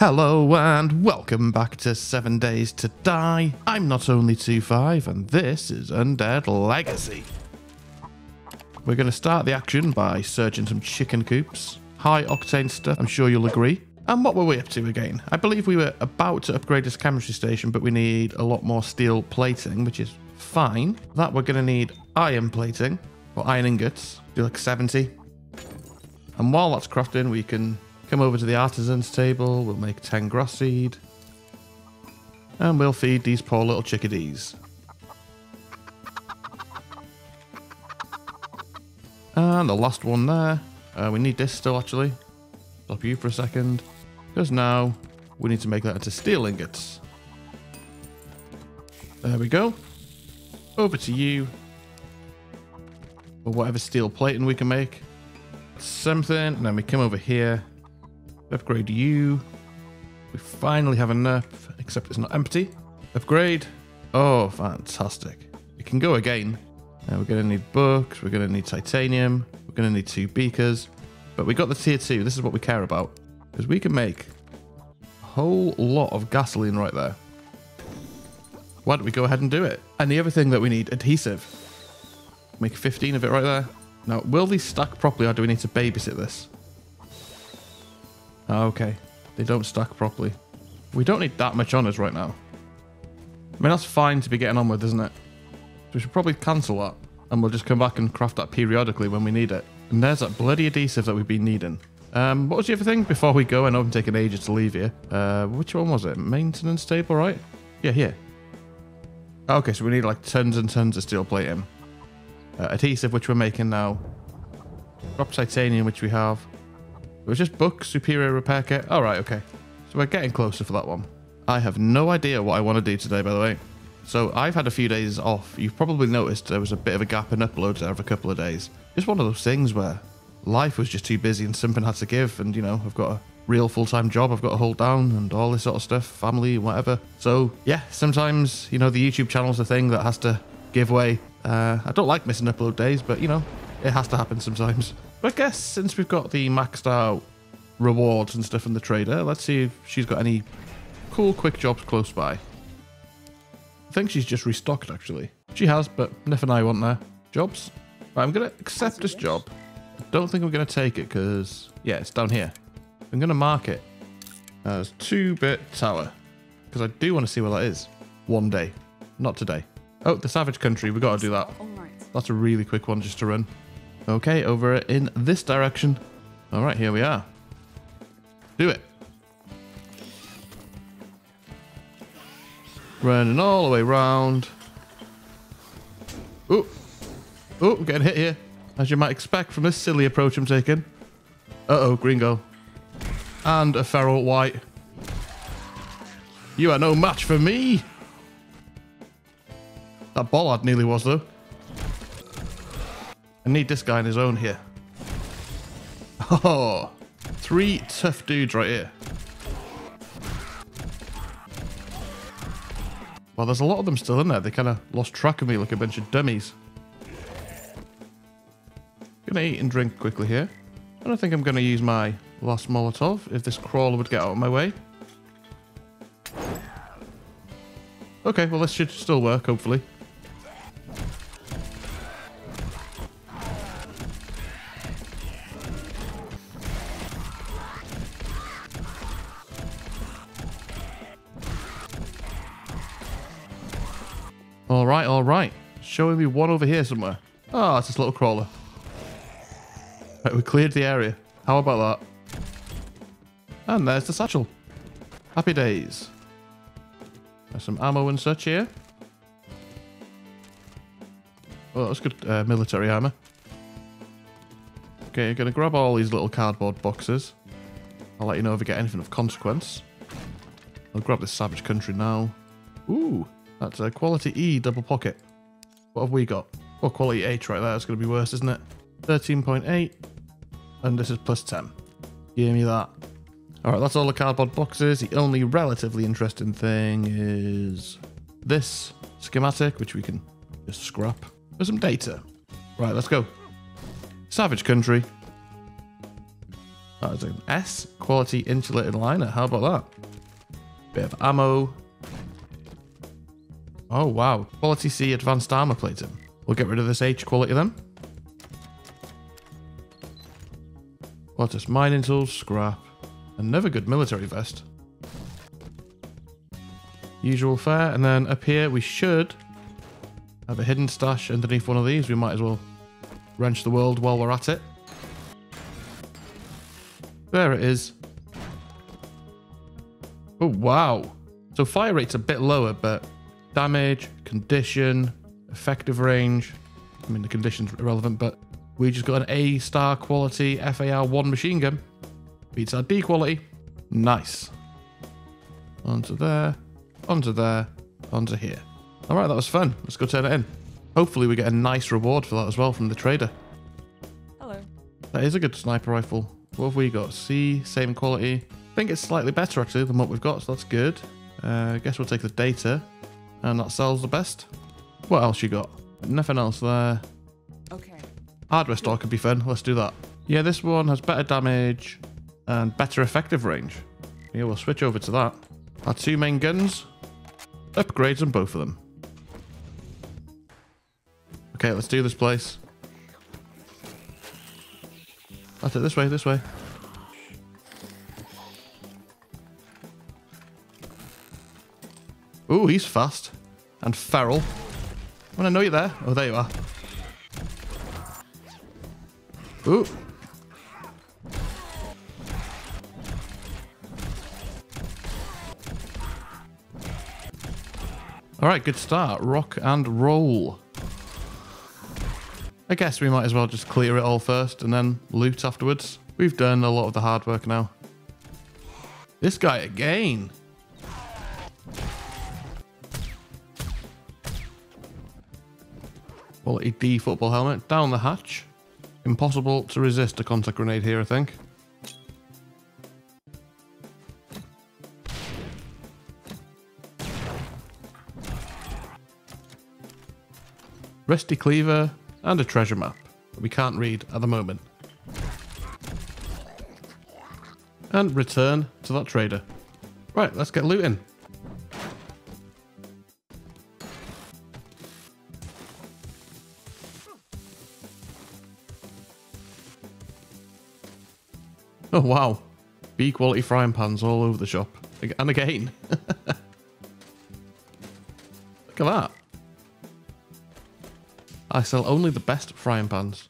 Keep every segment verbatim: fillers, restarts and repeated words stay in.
Hello and welcome back to Seven Days to Die. I'm Not Only twenty-five and this is Undead Legacy. We're going to start the action by searching some chicken coops. High octane stuff, I'm sure you'll agree. And what were we up to again? I believe we were about to upgrade this chemistry station, but we need a lot more steel plating, which is fine. That we're going to need iron plating, or iron ingots, do like seventy. And while that's crafting, we can come over to the artisans table, we'll make ten grass seed, and we'll feed these poor little chickadees. And the last one there, uh, we need this still actually, stop you for a second, because now we need to make that into steel ingots. There we go, over to you, or whatever steel plating we can make, something, and then we come over here. Upgrade you. We finally have enough, except it's not empty. Upgrade. Oh, fantastic. It can go again. Now we're going to need books. We're going to need titanium. We're going to need two beakers. But we got the tier two. This is what we care about. Because we can make a whole lot of gasoline right there. Why don't we go ahead and do it? And the other thing that we need, adhesive. Make fifteen of it right there. Now, will these stack properly or do we need to babysit this? Okay, they don't stack properly. We don't need that much on us right now. I mean, that's fine to be getting on with, isn't it? So we should probably cancel that, and we'll just come back and craft that periodically when we need it. And there's that bloody adhesive that we've been needing. Um, what was the other thing before we go? I know I'm taking ages to leave here. Uh, which one was it? Maintenance table, right? Yeah, here. Okay, so we need like tons and tons of steel plating. Uh, adhesive, which we're making now. Drop titanium, which we have. It was just book, superior repair kit. All right, okay. So we're getting closer for that one. I have no idea what I want to do today, by the way. So I've had a few days off. You've probably noticed there was a bit of a gap in uploads over a couple of days. Just one of those things where life was just too busy and something had to give. And, you know, I've got a real full-time job I've got to hold down and all this sort of stuff, family, whatever. So, yeah, sometimes, you know, the YouTube channel's the thing that has to give way. Uh, I don't like missing upload days, but, you know, it has to happen sometimes. But I guess since we've got the maxed out rewards and stuff in the trader, let's see if she's got any cool quick jobs close by. I think she's just restocked, actually. She has, but nothing I want there. Jobs. Right, I'm going to accept this job. I don't think I'm going to take it because, yeah, it's down here. I'm going to mark it as two-bit tower because I do want to see where that is one day, not today. Oh, the Savage Country. We've got to do that. That's a really quick one just to run. Okay, over in this direction. All right, here we are. Do it. Running all the way round. Ooh. Ooh, getting hit here. As you might expect from this silly approach I'm taking. Uh-oh, green goal. And a feral white. You are no match for me. That bollard nearly was, though. I need this guy in his own here. Oh, three tough dudes right here. Well, there's a lot of them still in there. They kind of lost track of me like a bunch of dummies. Gonna eat and drink quickly here. I don't think I'm gonna use my last Molotov if this crawler would get out of my way. Okay, well this should still work, hopefully. All right, all right. Showing me one over here somewhere. Ah, oh, it's this little crawler. Right, we cleared the area. How about that? And there's the satchel. Happy days. There's some ammo and such here. Oh, that's good uh, military armor. Okay, you're going to grab all these little cardboard boxes. I'll let you know if I get anything of consequence. I'll grab this Savage Country now. Ooh. That's a quality E double pocket. What have we got? Oh, quality H right there. That's going to be worse, isn't it? thirteen point eight. And this is plus ten. Give me that. All right, that's all the cardboard boxes. The only relatively interesting thing is this schematic, which we can just scrap. There's some data. Right, let's go. Savage Country. That is an S quality insulated liner. How about that? Bit of ammo. Oh wow, quality C advanced armor plating. We'll get rid of this H quality then. Lotus mining tools, scrap. Another good military vest. Usual fare, and then up here we should have a hidden stash underneath one of these. We might as well wrench the world while we're at it. There it is. Oh wow. So fire rate's a bit lower, but damage, condition, effective range. I mean, the condition's irrelevant, but we just got an A star quality F A R one machine gun. Beats our D quality. Nice. Onto there. Onto there, onto here. All right, that was fun. Let's go turn it in. Hopefully we get a nice reward for that as well from the trader. Hello. That is a good sniper rifle. What have we got? C, same quality. I think it's slightly better actually than what we've got, so that's good. Uh, I guess we'll take the data and that sells the best. What else you got? Nothing else there. Okay. Hardware store could be fun. Let's do that. Yeah, this one has better damage and better effective range. Yeah, we'll switch over to that. Our two main guns, upgrades on both of them. Okay, let's do this place. That's it, this way, this way. Ooh, he's fast. And feral. When I know you're there. Oh, there you are. Ooh. All right, good start. Rock and roll. I guess we might as well just clear it all first and then loot afterwards. We've done a lot of the hard work now. This guy again. Quality D football helmet. Down the hatch. Impossible to resist a contact grenade here, I think. Rusty cleaver and a treasure map that we can't read at the moment. And return to that trader. Right, let's get looting. Oh wow, B quality frying pans all over the shop. And again. Look at that. I sell only the best frying pans.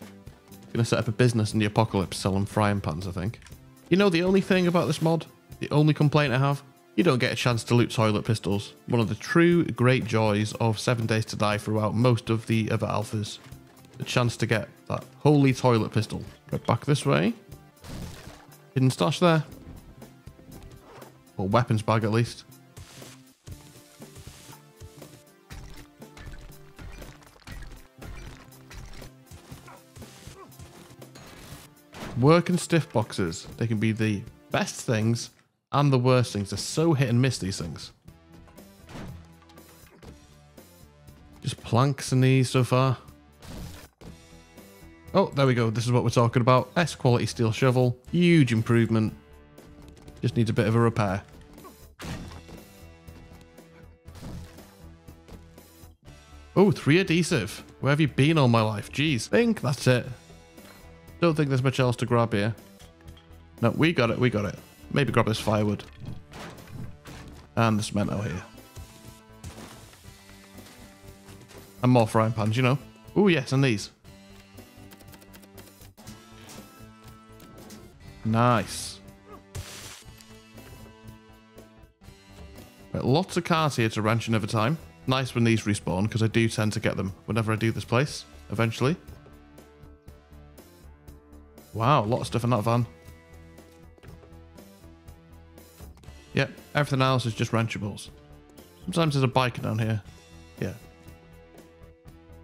I'm gonna set up a business in the apocalypse selling frying pans, I think. You know the only thing about this mod? The only complaint I have? You don't get a chance to loot toilet pistols. One of the true great joys of Seven Days to Die throughout most of the other alphas. The chance to get that holy toilet pistol. Go back this way. Hidden stash there. Or weapons bag at least. Work and stiff boxes. They can be the best things and the worst things. They're so hit and miss, these things. Just planks in these so far. Oh, there we go. This is what we're talking about. S quality steel shovel. Huge improvement. Just needs a bit of a repair. Oh, three adhesive. Where have you been all my life? Jeez. I think that's it. Don't think there's much else to grab here. No, we got it, we got it. Maybe grab this firewood. And the cemento here. And more frying pans, you know. Oh yes, and these. Nice. Right, lots of cars here to ranch another time. Nice when these respawn, because I do tend to get them whenever I do this place, eventually. Wow, a lot of stuff in that van. Yep, everything else is just ranchables. Sometimes there's a bike down here. Yeah.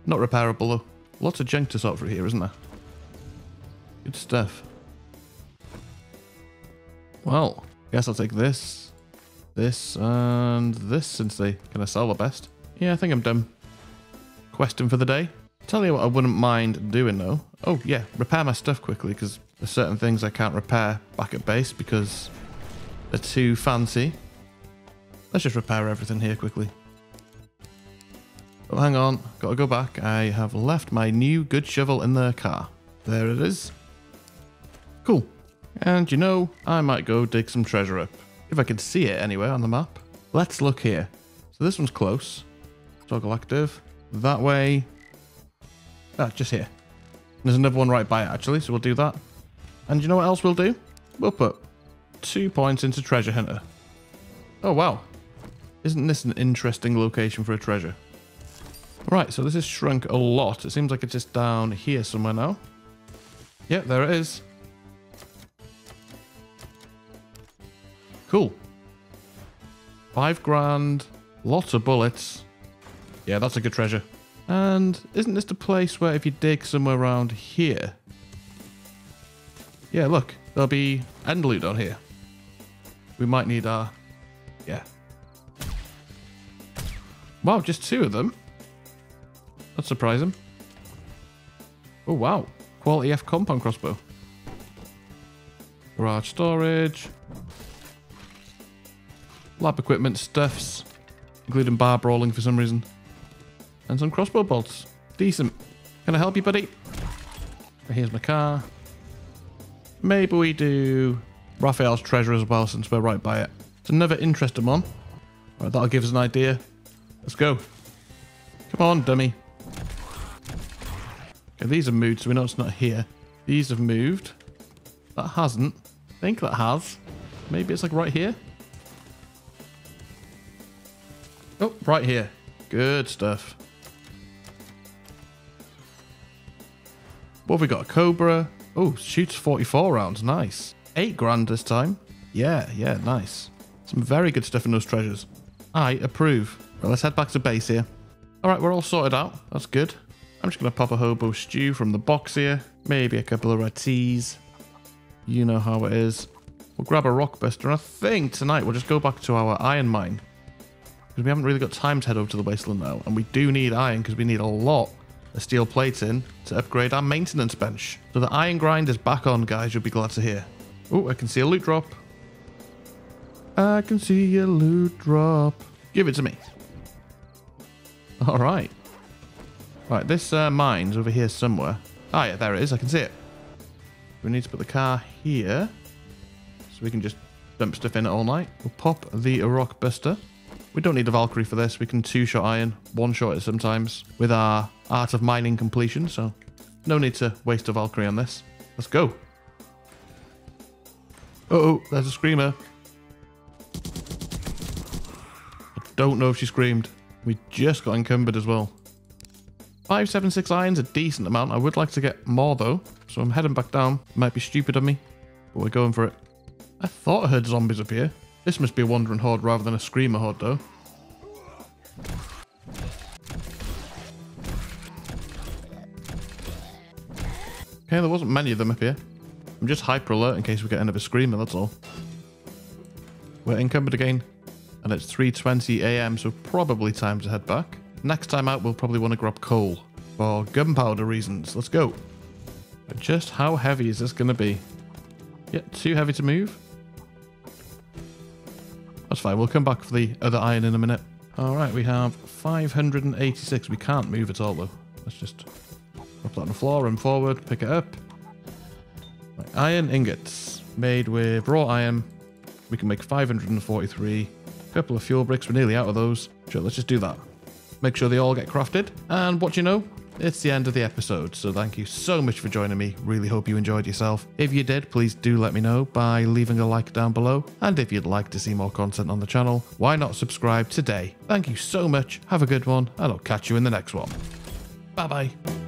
Not repairable though. Lots of junk to sort through here, isn't there? Good stuff. Well, I guess I'll take this, this, and this since they kind of sell the best. Yeah, I think I'm done. Questing for the day. Tell you what I wouldn't mind doing though. Oh yeah, repair my stuff quickly because There's certain things I can't repair back at base because they're too fancy. Let's just repair everything here quickly. But hang on, gotta go back. I have left my new good shovel in the car. There it is. Cool. And you know, I might go dig some treasure up. If I can see it anywhere on the map. Let's look here. So this one's close. Toggle active. That way. Ah, just here. There's another one right by it actually, so we'll do that. And you know what else we'll do? We'll put two points into treasure hunter. Oh wow. Isn't this an interesting location for a treasure? Right, so this is shrunk a lot. It seems like it's just down here somewhere now. Yep, there it is. Cool. Five grand. Lots of bullets. Yeah, that's a good treasure. And isn't this the place where if you dig somewhere around here? Yeah, look. There'll be end loot on here. We might need our... Yeah. Wow, just two of them. That's surprising. Oh, wow. Quality F compound crossbow. Garage storage. Lab equipment stuffs. Including bar brawling for some reason. And some crossbow bolts. Decent. Can I help you, buddy? Here's my car. Maybe we do Raphael's treasure as well since we're right by it. It's another interesting one. Right, that'll give us an idea. Let's go. Come on, dummy. Okay, these have moved, so we know it's not here. These have moved. That hasn't. I think that has. Maybe it's like right here. Oh, right here. Good stuff. What have we got? A Cobra. Oh, shoots forty-four rounds. Nice. Eight grand this time. Yeah, yeah, nice. Some very good stuff in those treasures. I approve. Well, let's head back to base here. All right, we're all sorted out. That's good. I'm just going to pop a hobo stew from the box here. Maybe a couple of red teas. You know how it is. We'll grab a rockbuster. And I think tonight we'll just go back to our iron mine. Because we haven't really got time to head over to the wasteland now. And we do need iron because we need a lot of steel plates in to upgrade our maintenance bench. So the iron grind is back on, guys. You'll be glad to hear. Oh, I can see a loot drop. I can see a loot drop. Give it to me. All right. Right, this uh, mine's over here somewhere. Ah, yeah, there it is. I can see it. We need to put the car here. So we can just dump stuff in it all night. We'll pop the rockbuster. We don't need a Valkyrie for this. We can two-shot iron, one-shot it sometimes with our Art of Mining completion. So no need to waste a Valkyrie on this. Let's go. Uh-oh, there's a screamer. I don't know if she screamed. We just got encumbered as well. five seven six iron's a decent amount. I would like to get more though. So I'm heading back down. Might be stupid of me, but we're going for it. I thought I heard zombies up here. This must be a wandering horde rather than a screamer horde, though. Okay, there wasn't many of them up here. I'm just hyper alert in case we get another screamer, that's all. We're encumbered again, and it's three twenty a m, so probably time to head back. Next time out, we'll probably want to grab coal for gunpowder reasons. Let's go. But just how heavy is this going to be? Yeah, too heavy to move. That's fine, we'll come back for the other iron in a minute. All right, we have five hundred eighty-six. We can't move at all, though. Let's just drop that on the floor, run forward, pick it up. Right, iron ingots made with raw iron. We can make five hundred forty-three. A couple of fuel bricks. We're nearly out of those. Sure, let's just do that. Make sure they all get crafted. And what do you know? It's the end of the episode, so thank you so much for joining me. Really hope you enjoyed yourself. If you did, please do let me know by leaving a like down below. And if you'd like to see more content on the channel, why not subscribe today? Thank you so much. Have a good one, and I'll catch you in the next one. Bye-bye.